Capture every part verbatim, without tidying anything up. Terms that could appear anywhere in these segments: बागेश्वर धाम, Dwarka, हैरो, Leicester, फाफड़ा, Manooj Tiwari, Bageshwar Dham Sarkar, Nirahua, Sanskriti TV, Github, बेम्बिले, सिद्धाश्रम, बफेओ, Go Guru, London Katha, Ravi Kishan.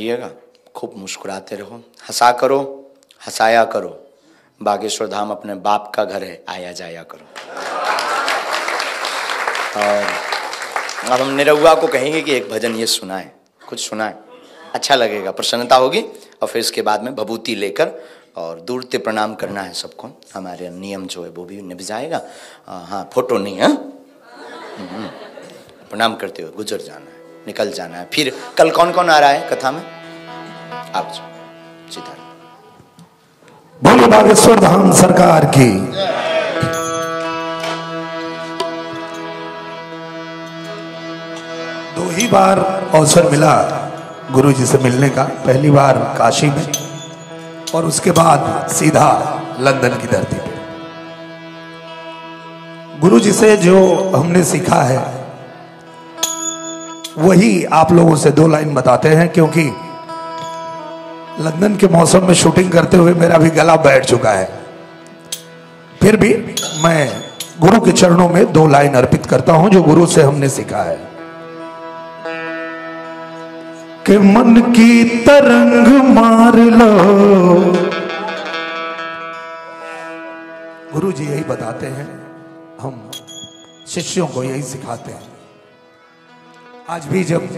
करिएगा, खूब मुस्कुराते रहो, हंसा करो, हंसाया करो। बागेश्वर धाम अपने बाप का घर है, आया जाया करो। और अब हम निरहुआ को कहेंगे कि एक भजन ये सुनाए, कुछ सुनाए, अच्छा लगेगा, प्रसन्नता होगी। और फिर इसके बाद में भभूति लेकर और दूर से प्रणाम करना है सबको, हमारे नियम जो है वो भी निभ जाएगा। हाँ, फोटो नहीं है, प्रणाम करते हुए गुजर जाना है, निकल जाना है। फिर कल कौन कौन आ रहा है कथा में? आप सीधा बोले बागेश्वर धाम सरकार की। दो ही बार अवसर मिला गुरुजी से मिलने का, पहली बार काशी में और उसके बाद सीधा लंदन की धरती पर। गुरुजी से जो हमने सीखा है वही आप लोगों से दो लाइन बताते हैं, क्योंकि लंदन के मौसम में शूटिंग करते हुए मेरा भी गला बैठ चुका है। फिर भी मैं गुरु के चरणों में दो लाइन अर्पित करता हूं जो गुरु से हमने सीखा है कि मन की तरंग मार लो। गुरु जी यही बताते हैं, हम शिष्यों को यही सिखाते हैं। आज भी जब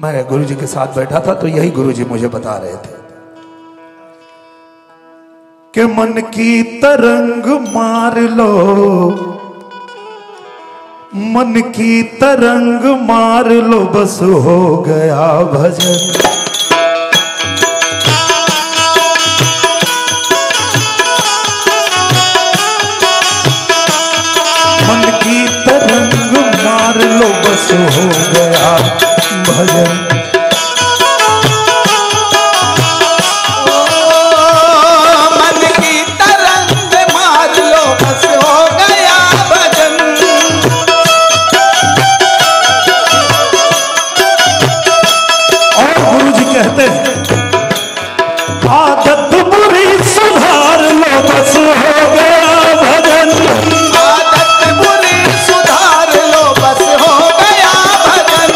मैं गुरुजी के साथ बैठा था तो यही गुरुजी मुझे बता रहे थे कि मन की तरंग मार लो, मन की तरंग मार लो, बस हो गया भजन। मन की तरंग मार लो, बस हो गया भजन। मन की तरंग मार लो, बस हो गया भजन। और गुरु जी कहते हैं आदत बुरी सुधार लो, बस हो गया भजन। आदत बुरी सुधार लो, बस हो गया भजन।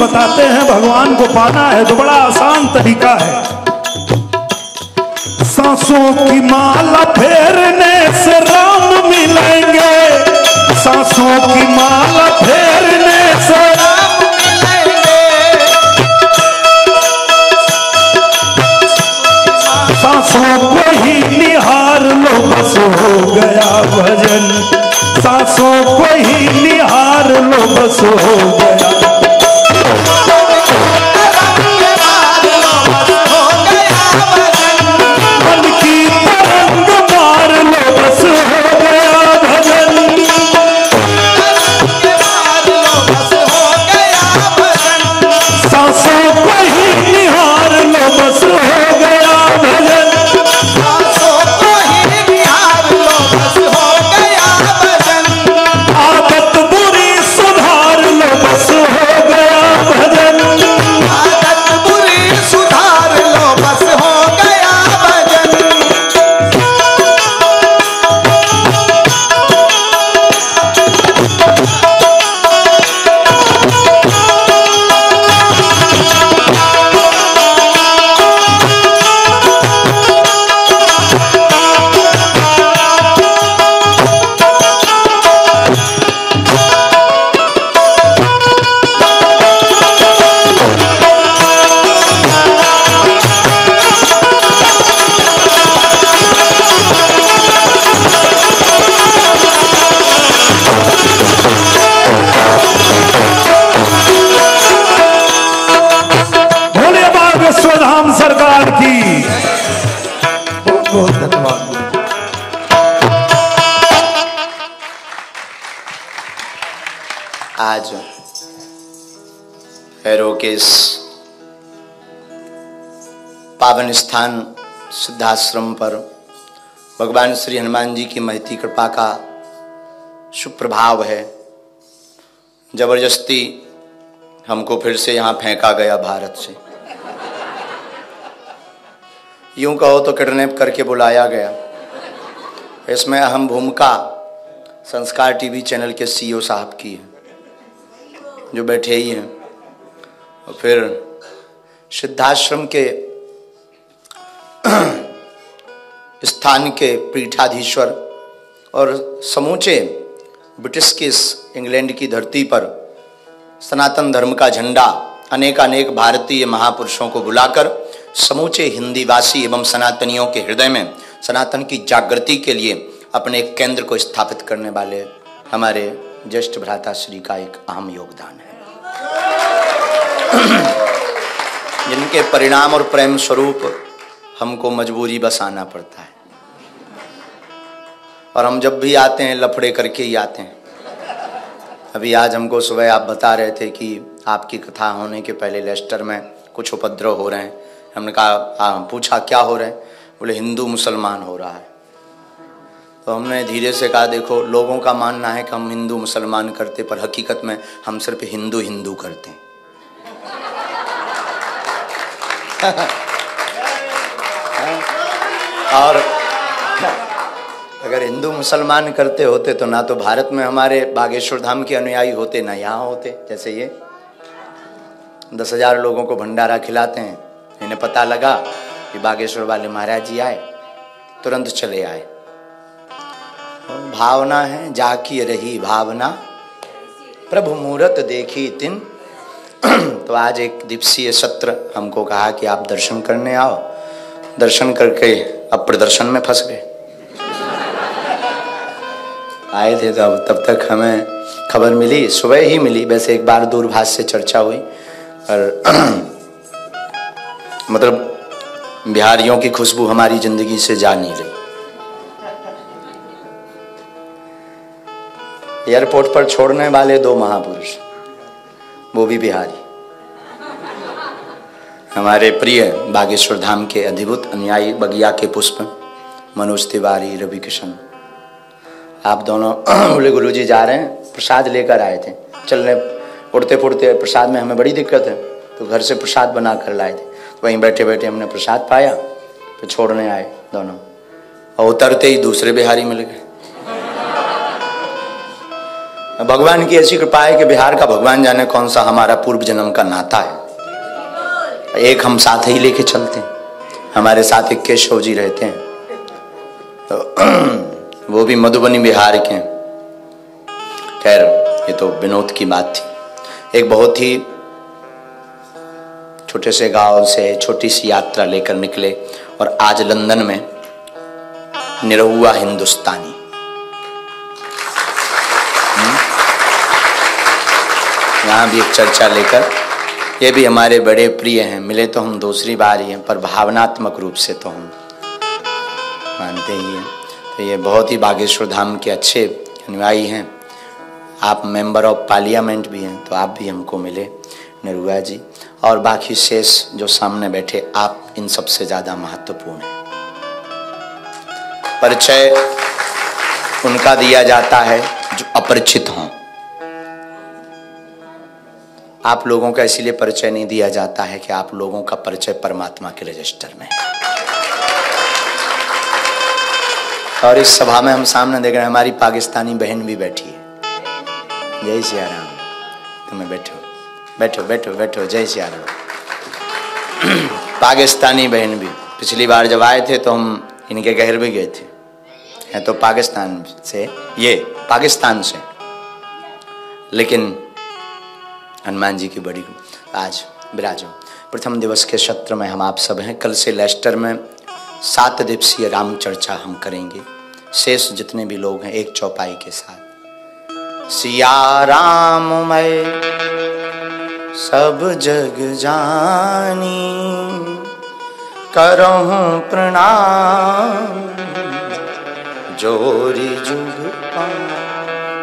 बताते हैं भगवान को पाना है तो बड़ा आसान तरीका है, सांसों की माला फेरने से राम मिलेंगे, सांसों की माला फेरने से राम मिलेंगे, सांसों को ही निहार लो, बस हो गया भजन। सांसों को ही निहार लो, बस हो गया। आज हैरो के इस पावन स्थान सिद्धाश्रम पर भगवान श्री हनुमान जी की महती कृपा का सुप्रभाव है। जबरदस्ती हमको फिर से यहाँ फेंका गया भारत से, यूँ कहो तो किडनैप करके बुलाया गया। इसमें अहम भूमिका संस्कार टीवी चैनल के सीईओ साहब की है जो बैठे ही हैं, और फिर सिद्धाश्रम के स्थान के पीठाधीश्वर और समूचे ब्रिटिश के इस इंग्लैंड की धरती पर सनातन धर्म का झंडा अनेकानेक भारतीय महापुरुषों को बुलाकर समूचे हिंदीवासी एवं सनातनियों के हृदय में सनातन की जागृति के लिए अपने केंद्र को स्थापित करने वाले हमारे ज्येष्ठ भ्राता श्री का एक अहम योगदान है, जिनके परिणाम और प्रेम स्वरूप हमको मजबूरी बस आना पड़ता है। और हम जब भी आते हैं लफड़े करके ही आते हैं। अभी आज हमको सुबह आप बता रहे थे कि आपकी कथा होने के पहले लेस्टर में कुछ उपद्रव हो रहे हैं। हमने कहा, आ, पूछा क्या हो रहा है? बोले हिंदू मुसलमान हो रहा है। तो हमने धीरे से कहा देखो, लोगों का मानना है कि हम हिंदू मुसलमान करते, पर हकीकत में हम सिर्फ हिंदू हिंदू करते हैं। और अगर हिंदू मुसलमान करते होते तो ना तो भारत में हमारे बागेश्वर धाम के अनुयायी होते, ना यहाँ होते। जैसे ये दस हजार लोगों को भंडारा खिलाते हैं, इन्हें पता लगा कि बागेश्वर वाले महाराज जी आए, तुरंत चले आए। भावना है जाकी रही भावना, प्रभु मुहूर्त देखी तिन। तो आज एक दिवसीय सत्र हमको कहा कि आप दर्शन करने आओ। दर्शन करके अब प्रदर्शन में फंस गए। आए थे तब तब तक हमें खबर मिली, सुबह ही मिली। वैसे एक बार दूरभाष से चर्चा हुई, और मतलब बिहारियों की खुशबू हमारी जिंदगी से जा नहीं रही। एयरपोर्ट पर छोड़ने वाले दो महापुरुष, वो भी बिहारी, हमारे प्रिय बागेश्वर धाम के अधिभूत अनुयायी बगिया के पुष्प मनोज तिवारी, रवि किशन, आप दोनों। बोले गुरुजी जा रहे हैं, प्रसाद लेकर आए थे। चलने उड़ते फुड़ते प्रसाद में हमें बड़ी दिक्कत है, तो घर से प्रसाद बना कर लाए थे। वहीं बैठे बैठे हमने प्रसाद पाया, तो छोड़ने आए दोनों। और उतरते ही दूसरे बिहारी मिल गए। भगवान की ऐसी कृपा है कि बिहार का भगवान जाने कौन सा हमारा पूर्व जन्म का नाता है। एक हम साथ ही लेके चलते हैं, हमारे साथ एक केशव जी रहते हैं, तो वो भी मधुबनी बिहार के। खैर ये तो विनोद की बात थी। एक बहुत ही छोटे से गांव से छोटी सी यात्रा लेकर निकले, और आज लंदन में निरहुआ हिंदुस्तानी यहाँ भी एक चर्चा लेकर, ये भी हमारे बड़े प्रिय हैं। मिले तो हम दूसरी बार ही हैं, पर भावनात्मक रूप से तो हम मानते ही हैं। तो ये बहुत ही बागेश्वर धाम के अच्छे अनुयायी हैं। आप मेंबर ऑफ पार्लियामेंट भी हैं, तो आप भी हमको मिले निरहुआ जी। और बाकी शेष जो सामने बैठे, आप इन सबसे ज़्यादा महत्वपूर्ण हैं। परिचय उनका दिया जाता है जो अपरिचित हों। आप लोगों का इसीलिए परिचय नहीं दिया जाता है कि आप लोगों का परिचय परमात्मा के रजिस्टर में है। और इस सभा में हम सामने देख रहे हैं, हमारी पाकिस्तानी बहन भी बैठी है। जय सिया राम, तुम्हें बैठो बैठो बैठो बैठो, जय सिया राम। पाकिस्तानी बहन भी पिछली बार जब आए थे तो हम इनके घर भी गए थे, हैं तो पाकिस्तान से, ये पाकिस्तान से, लेकिन हनुमान जी की बड़ी आज विराजो। प्रथम दिवस के सत्र में हम आप सब हैं। कल से लेस्टर में सात दिवसीय राम चर्चा हम करेंगे। शेष जितने भी लोग हैं एक चौपाई के साथ, सिया राम मैं सब जग जानी करहूँ प्रणाम जोरी जुग पानी।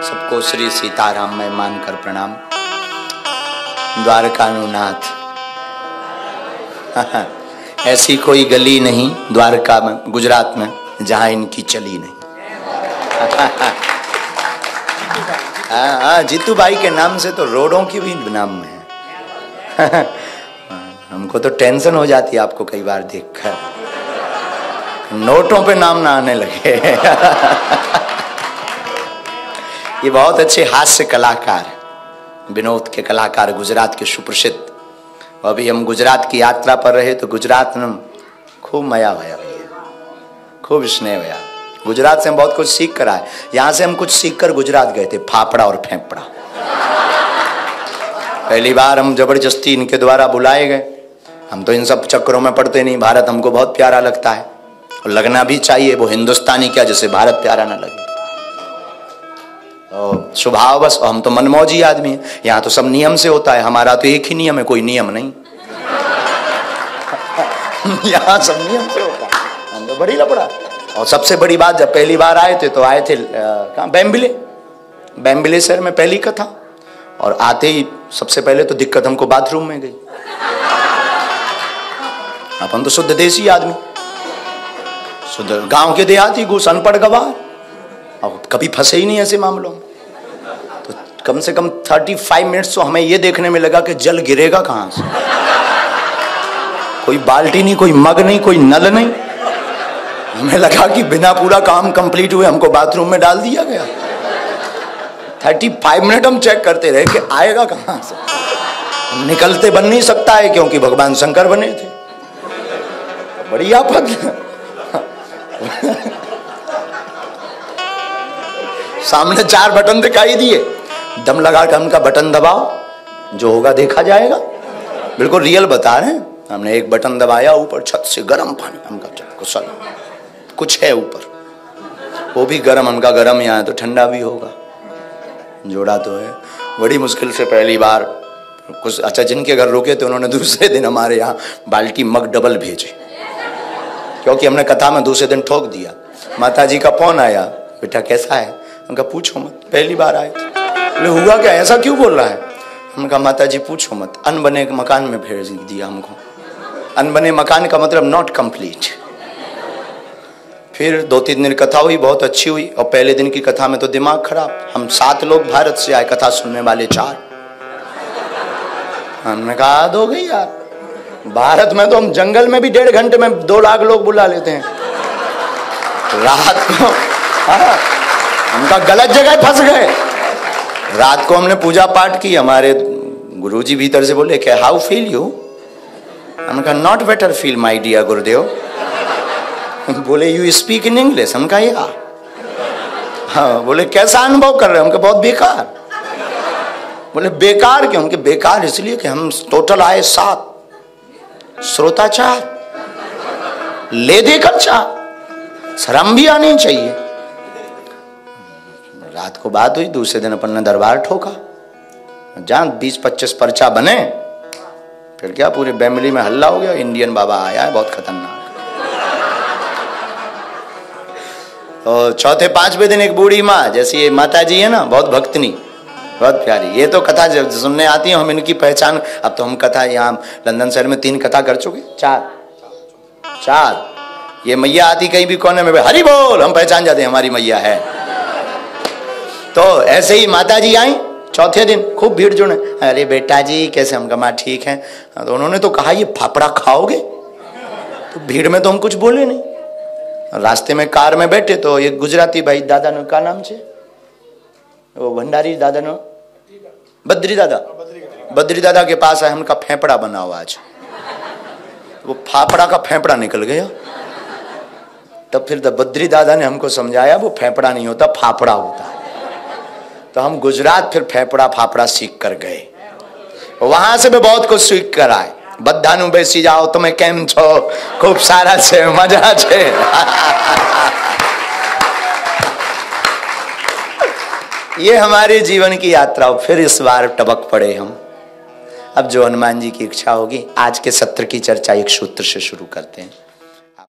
सबको श्री सीताराम मैं मानकर प्रणाम। द्वारकानुनाथ। ऐसी कोई गली नहीं द्वारका में, गुजरात में, जहाँ इनकी चली नहीं। हाँ हाँ जीतू भाई के नाम से तो रोडों की भी नाम है। हमको तो टेंशन हो जाती है आपको कई बार देखकर, नोटों पे नाम ना आने लगे। ये बहुत अच्छे हास्य कलाकार विनोद के कलाकार गुजरात के सुप्रसिद्ध। अभी हम गुजरात की यात्रा पर रहे तो गुजरात में खूब मजा आया भैया, खूब स्नेह हुआ। गुजरात से हम बहुत कुछ सीख कर आए, यहाँ से हम कुछ सीख कर गुजरात गए थे, फाफड़ा और फेंफड़ा। पहली बार हम जबरदस्ती इनके द्वारा बुलाए गए। हम तो इन सब चक्करों में पड़ते नहीं, भारत हमको बहुत प्यारा लगता है और लगना भी चाहिए। वो हिंदुस्तानी क्या जैसे भारत प्यारा ना लगे, और स्वभाव बस। और हम तो मनमौजी आदमी हैं, यहाँ तो सब नियम से होता है, हमारा तो एक ही नियम है, कोई नियम नहीं। यहाँ सब नियम से होता है, हम तो बड़ी लपड़ा। और सबसे बड़ी बात, जब पहली बार आए थे तो आए थे कहाँ, बेम्बिले, बेम्बिले शहर में पहली कथा। और आते ही सबसे पहले तो दिक्कत हमको बाथरूम में गई। अपन तो शुद्ध देसी आदमी, शुद्ध गांव के देहाती घूस अनपढ़ गवार, अब कभी फंसे ही नहीं ऐसे मामलों में। तो कम से कम थर्टी फाइव मिनट्स तो हमें ये देखने में लगा कि जल गिरेगा कहाँ से। कोई बाल्टी नहीं, कोई मग नहीं, कोई नल नहीं। हमें लगा कि बिना पूरा काम कंप्लीट हुए हमको बाथरूम में डाल दिया गया। पैंतीस मिनट हम चेक करते रहे कि आएगा कहाँ से। हम निकलते बन नहीं सकता है क्योंकि भगवान शंकर बने थे। बड़ी आफत। सामने चार बटन दिखाई दिए, दम लगा कर उनका बटन दबाओ, जो होगा देखा जाएगा। बिल्कुल रियल बता रहे हैं। हमने एक बटन दबाया, ऊपर छत से गर्म पानी, हमका कुशल कुछ है ऊपर, वो भी गर्म। हमका गर्म यहाँ है तो ठंडा भी होगा, जोड़ा तो है। बड़ी मुश्किल से पहली बार कुछ अच्छा, जिनके घर रुके थे उन्होंने दूसरे दिन हमारे यहाँ बाल्टी मग डबल भेजे, क्योंकि हमने कथा में दूसरे दिन ठोक दिया। माताजी का फोन आया, बेटा कैसा है? उनका पूछो मत, पहली बार आए थे। बोले हुआ क्या, ऐसा क्यों बोल रहा है? उनका माताजी पूछो मत, अनबने मकान में भेज दिया हमको। अनबने मकान का मतलब नॉट कम्प्लीट। फिर दो तीन दिन कथा हुई, बहुत अच्छी हुई। और पहले दिन की कथा में तो दिमाग खराब। हम सात लोग भारत से आए, कथा सुनने वाले चार। हमने कहा आद हो गई यार, भारत में तो हम जंगल में भी डेढ़ घंटे में दो लाख लोग बुला लेते हैं। रात को हाँ, हम तो गलत जगह फंस गए। रात को हमने पूजा पाठ की, हमारे गुरुजी भीतर से बोले क्या हाउ फील यू? हमने कहा not better feel my dear Gurudev. बोले यू स्पीक इन इंग्लिश? हम कहा या। हाँ, बोले कैसा अनुभव कर रहे हो? हमको बहुत बेकार। बोले बेकार क्यों? हमके बेकार इसलिए कि हम टोटल आए सात, श्रोता चार, ले देकर चार, शर्म भी आनी चाहिए। रात को बात हुई, दूसरे दिन अपन ने दरबार ठोका, जहाँ बीस पच्चीस पर्चा बने। फिर क्या, पूरे फैमिली में हल्ला हो गया, इंडियन बाबा आया है बहुत खतरनाक। और चौथे पांचवें दिन एक बूढ़ी माँ, जैसी ये माता जी है ना, बहुत भक्तनी, बहुत प्यारी, ये तो कथा जब सुनने आती है, हम इनकी पहचान। अब तो हम कथा यहाँ लंदन शहर में तीन कथा कर चुके, चार चार। ये मैया आती कहीं भी कोने में, हरी बोल, हम पहचान जाते हैं हमारी मैया है। तो ऐसे ही माता जी आई चौथे दिन, खूब भीड़ जुड़े। अरे बेटा जी कैसे? हम कहा ठीक है। तो उन्होंने तो कहा ये फाफड़ा खाओगे? तो भीड़ में तो हम कुछ बोले नहीं। रास्ते में कार में बैठे तो एक गुजराती भाई, दादा नो का नाम छे, वो भंडारी दादा नो, बद्री दादा, बद्री दादा के पास आए। उनका फेफड़ा बना हुआ आज, वो फाफड़ा का फेफड़ा निकल गया। तब फिर बद्री दादा ने हमको समझाया वो फेफड़ा नहीं होता, फाफड़ा होता। तो हम गुजरात फिर फेफड़ा फाफड़ा सीख कर गए, वहां से भी बहुत कुछ सीख कर आए। बधानु बेसी जाओ, तुम्हें केम छो? खूब सारा छे, मजा छे। ये हमारे जीवन की यात्रा। फिर इस बार टबक पड़े हम। अब जो हनुमान जी की इच्छा होगी, आज के सत्र की चर्चा एक सूत्र से शुरू करते हैं।